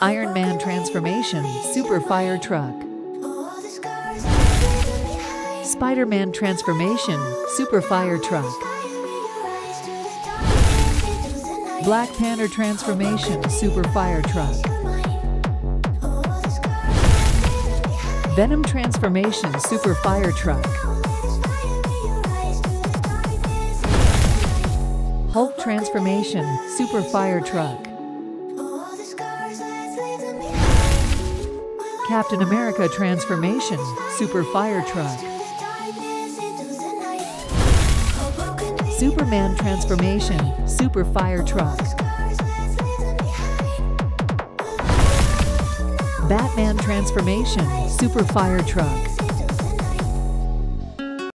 Iron Man transformation, super fire truck. Spider-Man transformation, super fire truck. Black Panther transformation, super fire truck. Venom transformation, super fire truck. Hulk transformation, super fire truck. Captain America transformation, super fire truck. Superman transformation, super fire truck. Batman transformation, super fire truck.